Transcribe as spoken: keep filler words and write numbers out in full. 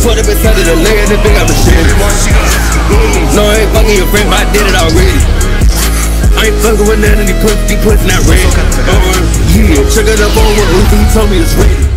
Put it beside of the leg and then pick up the shit. No, I ain't fucking your friend, but I did it already. I ain't fucking with none of these pussies, these pussies not ready. Yeah, check it up on what Ruthie told me it's ready.